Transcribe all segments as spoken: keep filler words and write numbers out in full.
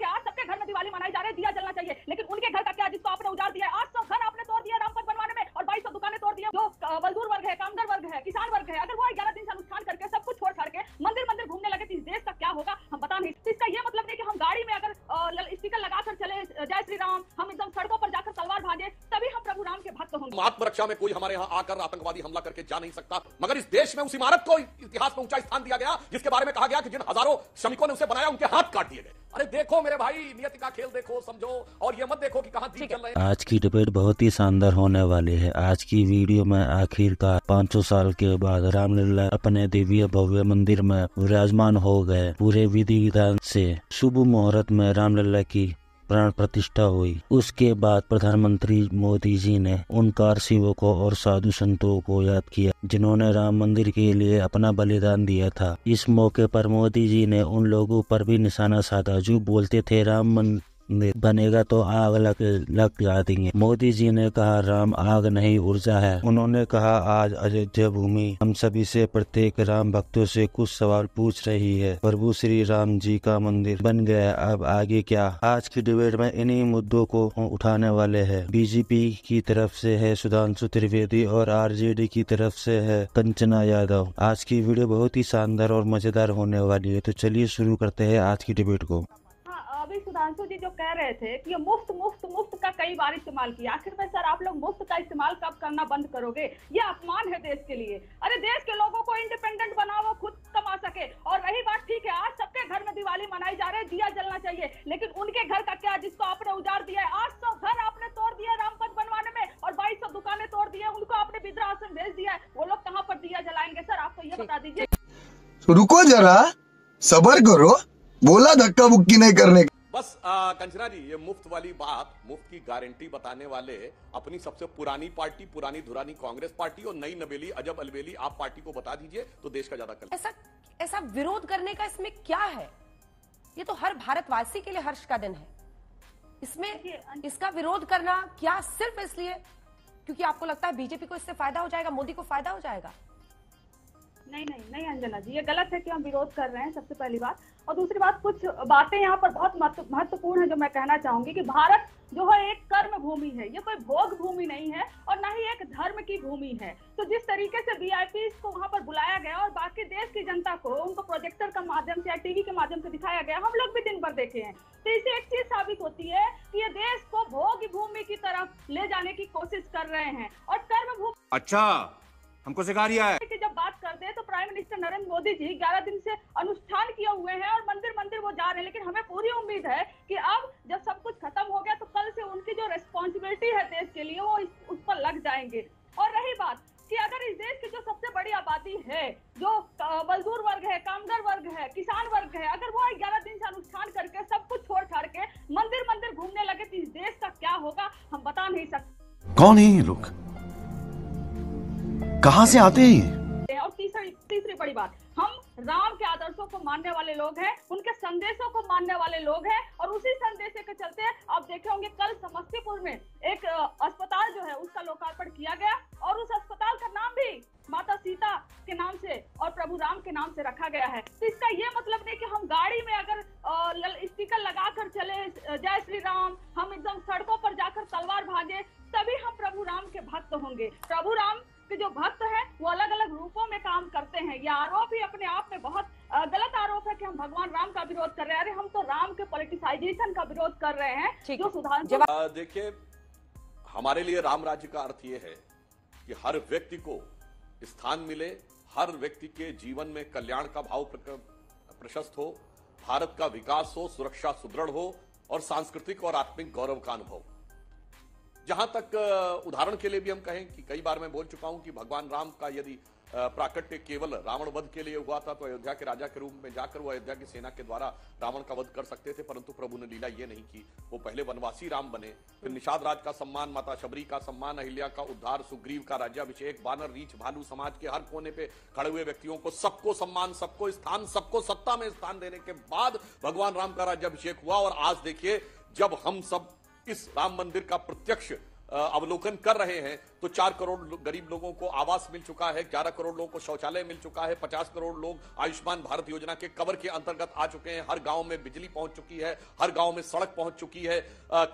ठीक है, आज सबके घर में दिवाली मनाई जा रही है, दिया जलना चाहिए, लेकिन उनके घर का क्या जिसको आपने उजाड़ दिया है? आज सौ घर आपने तोड़ दिया रामपथ बनवाने में और बाईस सौ दुकानें तोड़ दिया। जो मजदूर वर्ग है, कामगार वर्ग है, किसान वर्ग है, अगर वो ग्यारह दिन से अनुष्ठान करके सब कुछ छोड़ छाड़ के मंदिर मंदिर घूमने लगे तो इस देश का क्या होगा हम बता नहीं। इसका ये मतलब नहीं कि हम गाड़ी में अगर स्टिकर लगाकर चले जय श्री राम, हम एकदम सड़कों पर जाकर तलवार भागे, तभी हम प्रभु राम के भक्त होंगे। आत्मरक्षा में कोई हमारे यहाँ आकर आतंकवादी हमला करके जा नहीं सकता, मगर इस देश में उस इमारत को इतिहास में ऊंचा स्थान दिया गया जिसके बारे में कहा गया कि जिन हजारों श्रमिकों ने उसे बनाया उनके हाथ काट दिए गए। अरे देखो मेरे भाई, नियति का खेल देखो, समझो, और ये मत देखो कि कहां चल रहे हैं। आज की डिबेट बहुत ही शानदार होने वाली है। आज की वीडियो में आखिरकार पाँच सौ साल के बाद रामलीला अपने दिव्य भव्य मंदिर में विराजमान हो गए। पूरे विधि विधान से शुभ मुहूर्त में रामलीला की प्राण प्रतिष्ठा हुई। उसके बाद प्रधानमंत्री मोदी जी ने उन कार सेवकों और साधु संतों को याद किया जिन्होंने राम मंदिर के लिए अपना बलिदान दिया था। इस मौके पर मोदी जी ने उन लोगों पर भी निशाना साधा जो बोलते थे राम मंदिर बनेगा तो आग लग लग जाएगी। मोदी जी ने कहा राम आग नहीं ऊर्जा है। उन्होंने कहा आज अयोध्या भूमि हम सभी से प्रत्येक राम भक्तों से कुछ सवाल पूछ रही है। प्रभु श्री राम जी का मंदिर बन गया, अब आगे क्या। आज की डिबेट में इन्हीं मुद्दों को उठाने वाले हैं। बीजेपी की तरफ से है सुधांशु त्रिवेदी और आरजेडी की तरफ से है कंचना यादव। आज की वीडियो बहुत ही शानदार और मजेदार होने वाली है, तो चलिए शुरू करते हैं आज की डिबेट को। सुधांशु जी जो कह रहे थे कि ये मुफ्त मुफ्त मुफ्त का कई बार इस्तेमाल किया, आखिर में सर आप लोग मुफ्त का इस्तेमाल कब करना बंद करोगे? ये अपमान है देश के लिए। अरे देश के लोगों को इंडिपेंडेंट बनाओ, खुद कमा सके। और रही बात, ठीक है आज सबके घर में दिवाली मनाई जा रही है, दिया जलना चाहिए, लेकिन उनके घर का क्या जिसको आपने उजाड़ दिया है? आठ सौ घर आपने तोड़ दिया रामपथ बनवाने में और बाईस सौ दुकानें तोड़ दी है, उनको आपने वृद्धाश्रम भेज दिया है, वो लोग कहाँ पर दिया जलाएंगे? सर आप तो ये बता दीजिए। रुको जरा, सबर करो, बोला धक्का बुक्की नहीं करने। बस आ, कंचना जी, ये मुफ्त वाली बात, मुफ्त की गारंटी बताने वाले अपनी सबसे पुरानी पार्टी, पुरानी धुरानी कांग्रेस पार्टी और नई नवेली अजब अलबेली आप पार्टी को बता दीजिए तो देश का ज्यादा कल्याण। ऐसा ऐसा विरोध करने का इसमें क्या है? ये तो हर भारतवासी के लिए हर्ष का दिन है। इसमें इसका विरोध करना क्या सिर्फ इसलिए क्योंकि आपको लगता है बीजेपी को इससे फायदा हो जाएगा, मोदी को फायदा हो जाएगा? नहीं नहीं नहीं अंजना जी, ये गलत है कि हम विरोध कर रहे हैं, सबसे पहली बात। और दूसरी बात, कुछ बातें यहाँ पर बहुत महत्वपूर्ण है जो मैं कहना चाहूंगी कि भारत जो है एक कर्म भूमि है, ये कोई भोग भूमि नहीं है और ना ही एक धर्म की भूमि है। तो जिस तरीके से वीआईपी को वहाँ पर बुलाया गया और बाकी देश की जनता को उनको प्रोजेक्टर के माध्यम से या टीवी के माध्यम से दिखाया गया, हम लोग भी दिन भर देखे हैं। तो इससे एक चीज साबित होती है कि ये देश को भोग भूमि की तरफ ले जाने की कोशिश कर रहे हैं और कर्म भूमि। अच्छा हमको सिखा रही है कि जब बात करते हैं तो प्राइम मिनिस्टर नरेंद्र मोदी जी ग्यारह दिन से अनुष्ठान किए हुए हैं और मंदिर मंदिर वो जा रहे हैं, लेकिन हमें पूरी उम्मीद है कि अब जब सब कुछ खत्म हो गया तो कल से उनकी जो रेस्पॉन्सिबिलिटी है देश के लिए वो उस पर लग जाएंगे। और रही बात कि अगर इस देश की जो सबसे बड़ी आबादी है, जो मजदूर वर्ग है, कामगार वर्ग है, किसान वर्ग है, अगर वो ग्यारह दिन से अनुष्ठान करके सब कुछ छोड़ छाड़ के मंदिर मंदिर घूमने लगे तो इस देश का क्या होगा हम बता नहीं सकते। कौन है ये लोग, कहां से आते हैं? और तीसरी तीसरी बड़ी बात, हम राम के आदर्शों को मानने वाले लोग हैं, उनके संदेशों को मानने वाले लोग हैं और उसी संदेशों के चलते आप देखे होंगे कल समस्तीपुर में एक अस्पताल जो है उसका लोकार्पण किया गया और उस अस्पताल का नाम भी माता सीता के नाम से और प्रभु राम के नाम से रखा गया है। तो इसका ये मतलब नहीं कि हम गाड़ी में अगर स्टिकर लगाकर चले जय श्री राम, हम एकदम सड़कों पर जाकर तलवार भागे, तभी हम प्रभु राम के भक्त होंगे। प्रभु राम के जो भक्त हैं वो अलग अलग रूपों में काम करते हैं। ये आरोप ही अपने आप में बहुत गलत आरोप है कि हम भगवान राम का विरोध कर रहे हैं। अरे हम तो राम के पॉलिटिसाइजेशन का विरोध कर रहे हैं जो सुधांशु। देखिए, हमारे लिए राम राज्य का अर्थ ये है कि हर व्यक्ति को स्थान मिले, हर व्यक्ति के जीवन में कल्याण का भाव प्रशस्त हो, भारत का विकास हो, सुरक्षा सुदृढ़ हो और सांस्कृतिक और आत्मिक गौरव का अनुभव। जहां तक उदाहरण के लिए भी हम कहें कि कई बार मैं बोल चुका हूं कि भगवान राम का यदि प्राकट्य केवल रावण वध के लिए हुआ था तो अयोध्या के राजा के रूप में जाकर वो अयोध्या की सेना के द्वारा रावण का वध कर सकते थे, परंतु प्रभु ने लीला ये नहीं की। वो पहले वनवासी राम बने, फिर निषाद राज का सम्मान, माता शबरी का सम्मान, अहिल्या का उद्धार, सुग्रीव का राज्याभिषेक, बानर, रीछ, भालू, समाज के हर कोने पे खड़े हुए व्यक्तियों को सबको सम्मान, सबको स्थान, सबको सत्ता में स्थान देने के बाद भगवान राम का राज्याभिषेक हुआ। और आज देखिए, जब हम सब इस राम मंदिर का प्रत्यक्ष अवलोकन कर रहे हैं तो चार करोड़ गरीब लोगों को आवास मिल चुका है, ग्यारह करोड़ लोगों को शौचालय मिल चुका है, पचास करोड़ लोग आयुष्मान भारत योजना के कवर के अंतर्गत आ चुके हैं, हर गांव में बिजली पहुंच चुकी है, हर गांव में सड़क पहुंच चुकी है,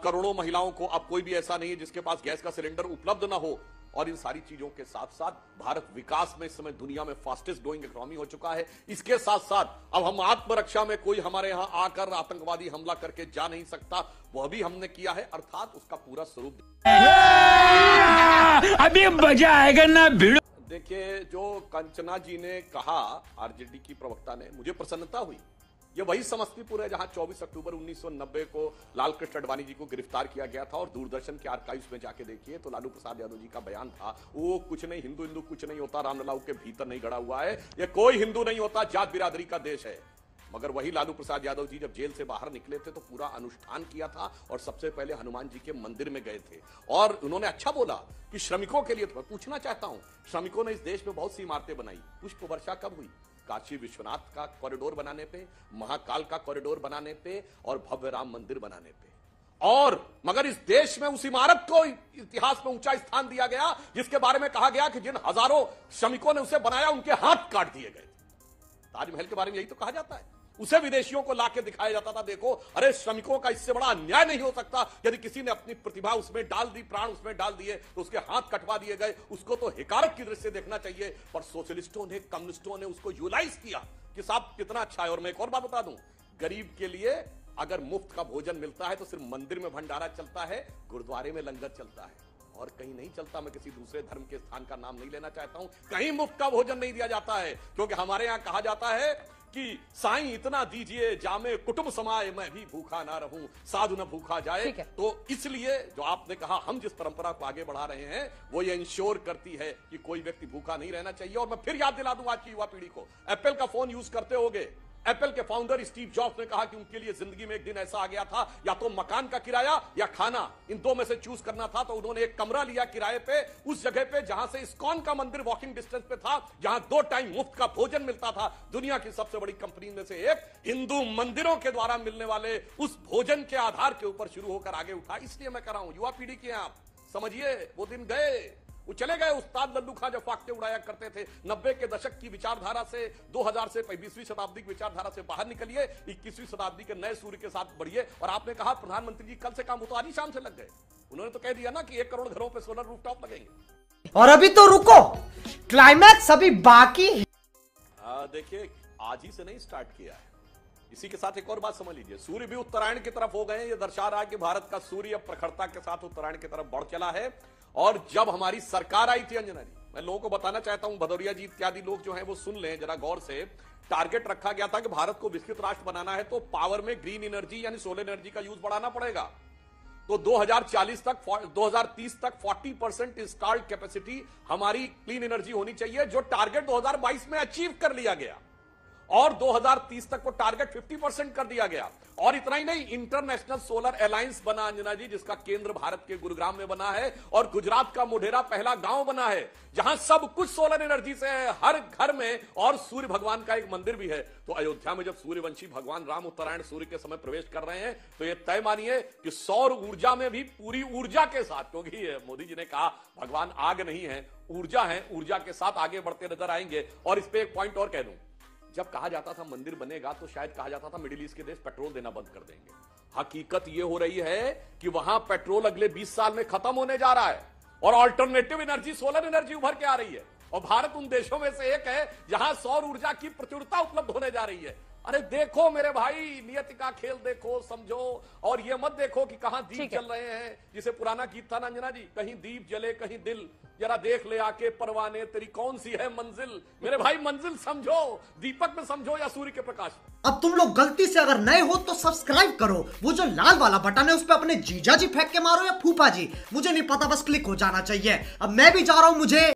करोड़ों महिलाओं को अब कोई भी ऐसा नहीं है जिसके पास गैस का सिलेंडर उपलब्ध ना हो। और इन सारी चीजों के साथ साथ भारत विकास में इस समय दुनिया में फास्टेस्ट ग्रोइंग इकोनॉमी हो चुका है। इसके साथ साथ अब हम आत्मरक्षा में कोई हमारे यहां आकर आतंकवादी हमला करके जा नहीं सकता, वह भी हमने किया है, अर्थात उसका पूरा स्वरूप अभी मजा आएगा ना। भीड़ देखिए, जो कंचना जी ने कहा आरजेडी की प्रवक्ता ने, मुझे प्रसन्नता हुई। ये वही समस्तीपुर है जहां चौबीस अक्टूबर उन्नीस सौ नब्बे को लालकृष्ण आडवाणी जी को गिरफ्तार किया गया था और दूरदर्शन के आर्काइव्स में जाके देखिए तो लालू प्रसाद यादव जी का बयान था, वो कुछ नहीं, हिंदू हिंदू कुछ नहीं होता, रामललाऊ के भीतर नहीं गड़ा हुआ है, ये कोई हिंदू नहीं होता, जात बिरादरी का देश है। मगर वही लालू प्रसाद यादव जी जब जेल से बाहर निकले थे तो पूरा अनुष्ठान किया था और सबसे पहले हनुमान जी के मंदिर में गए थे और उन्होंने अच्छा बोला कि श्रमिकों के लिए, तो मैं पूछना चाहता हूं, श्रमिकों ने इस देश में बहुत सी इमारतें बनाई, पुष्प वर्षा कब हुई? काशी विश्वनाथ का कॉरिडोर बनाने पे, महाकाल का कॉरिडोर बनाने पे और भव्य राम मंदिर बनाने पे। और मगर इस देश में उस इमारत को इतिहास में ऊंचा स्थान दिया गया जिसके बारे में कहा गया कि जिन हजारों श्रमिकों ने उसे बनाया उनके हाथ काट दिए गए। ताजमहल के बारे में यही तो कहा जाता है, उसे विदेशियों को लाके दिखाया जाता था, देखो अरे श्रमिकों का इससे बड़ा अन्याय नहीं हो सकता, यदि किसी ने अपनी प्रतिभा उसमें डाल दी, प्राण उसमें डाल दिए तो उसके हाथ कटवा दिए गए, उसको तो हिकारत की दृष्टि से देखना चाहिए। पर सोशलिस्टों ने, कम्युनिस्टों ने उसको यूलाइज किया कि साहब कितना अच्छा है। और मैं एक और बात बता दूं, गरीब के लिए अगर मुफ्त का भोजन मिलता है तो सिर्फ मंदिर में भंडारा चलता है, गुरुद्वारे में लंगर चलता है और कहीं नहीं चलता। मैं किसी दूसरे धर्म के स्थान का नाम नहीं लेना चाहता हूं, कहीं मुफ्त का भोजन नहीं दिया जाता है, क्योंकि हमारे यहाँ कहा जाता है कि साईं इतना दीजिए जामे कुटुंब समाए, मैं भी भूखा ना रहूं, साधु न भूखा जाए। तो इसलिए जो आपने कहा, हम जिस परंपरा को आगे बढ़ा रहे हैं वो ये इंश्योर करती है कि कोई व्यक्ति भूखा नहीं रहना चाहिए। और मैं फिर याद दिला दूं आज की युवा पीढ़ी को, एप्पल का फोन यूज करते होगे, एप्पल के फाउंडर स्टीव जॉब्स ने कहा कि उनके लिए जिंदगी में एक दिन ऐसा आ गया था, या तो मकान का किराया या खाना, इन दो में से चूज करना था, तो उन्होंने एक कमरा लिया किराए पे उस जगह पे जहां से इस्कॉन का मंदिर वॉकिंग डिस्टेंस पे था, जहां दो टाइम मुफ्त का भोजन मिलता था। दुनिया की सबसे बड़ी कंपनी में से एक हिंदू मंदिरों के द्वारा मिलने वाले उस भोजन के आधार के ऊपर शुरू होकर आगे उठा। इसलिए मैं कह रहा हूं, युवा पीढ़ी के आप समझिए, वो दिन गए, वो चले गए। उस्ताद लल्लू खां जब फाकते उड़ाया करते थे, नब्बे के दशक की विचारधारा से, दो हज़ार से बीसवीं शताब्दी की विचारधारा से बाहर निकलिए, इक्कीसवीं शताब्दी के नए सूर्य के साथ बढ़िए। और आपने कहा प्रधानमंत्री जी कल से काम हो, तो आज ही शाम से लग गए। उन्होंने तो कह दिया ना कि एक करोड़ घरों पे सोलर रूफटॉप लगेंगे। और अभी तो रुको, क्लाइमैक्स अभी बाकी है। देखिए, आज ही से नहीं स्टार्ट किया है। इसी के साथ एक और बात समझ लीजिए, सूर्य भी उत्तरायण की तरफ हो गए हैं। यह दर्शा रहा है कि भारत का सूर्य अब प्रखरता के साथ उत्तरायण की तरफ बढ़ चला है। और जब हमारी सरकार आई थी, अंजना जी, मैं लोगों को बताना चाहता हूं, भदौरिया जी इत्यादि लोग जो हैं वो सुन लें जरा गौर से, टारगेट रखा गया था कि भारत को विकसित राष्ट्र बनाना है तो पावर में ग्रीन एनर्जी यानी सोलर एनर्जी का यूज बढ़ाना पड़ेगा। तो दो हज़ार चालीस तक, दो हज़ार तीस तक चालीस परसेंट इंस्टॉल्ड कैपेसिटी हमारी क्लीन एनर्जी होनी चाहिए, जो टारगेट दो हज़ार बाईस में अचीव कर लिया गया। और दो हज़ार तीस तक वो टारगेट पचास परसेंट कर दिया गया। और इतना ही नहीं, इंटरनेशनल सोलर अलायंस बना अंजना जी, जिसका केंद्र भारत के गुरुग्राम में बना है और गुजरात का मोढेरा पहला गांव बना है, जहां सब कुछ सोलर एनर्जी से है, हर घर में। और सूर्य भगवान का एक मंदिर भी है। तो अयोध्या में जब सूर्यवंशी भगवान राम उत्तरायण सूर्य के समय प्रवेश कर रहे हैं तो यह तय मानिए कि सौर ऊर्जा में भी पूरी ऊर्जा के साथ, क्योंकि मोदी जी ने कहा भगवान आग नहीं है, ऊर्जा है, ऊर्जा के साथ आगे बढ़ते नजर आएंगे। और इस पर एक पॉइंट और कह दूं, जब कहा जाता था मंदिर बनेगा तो शायद कहा जाता था मिडिल ईस्ट के देश पेट्रोल देना बंद कर देंगे। हकीकत यह हो रही है कि वहां पेट्रोल अगले बीस साल में खत्म होने जा रहा है और अल्टरनेटिव एनर्जी, सोलर एनर्जी उभर के आ रही है। और भारत उन देशों में से एक है जहां सौर ऊर्जा की प्रचुरता उपलब्ध होने जा रही है। अरे देखो मेरे भाई, नियति का खेल देखो, समझो। और ये मत देखो कि कहां दीप जल रहे हैं, जिसे पुराना गीत था ना अंजना जी, कहीं दीप जले कहीं दिल, जरा देख ले आके परवाने तेरी कौन सी है मंजिल। मेरे भाई मंजिल समझो, दीपक में समझो या सूर्य के प्रकाश में। अब तुम लोग गलती से अगर नए हो तो सब्सक्राइब करो, वो जो लाल वाला बटन है उस पर अपने जीजा जी फेंक के मारो या फूफा जी, मुझे नहीं पता, बस क्लिक हो जाना चाहिए। अब मैं भी जा रहा हूँ, मुझे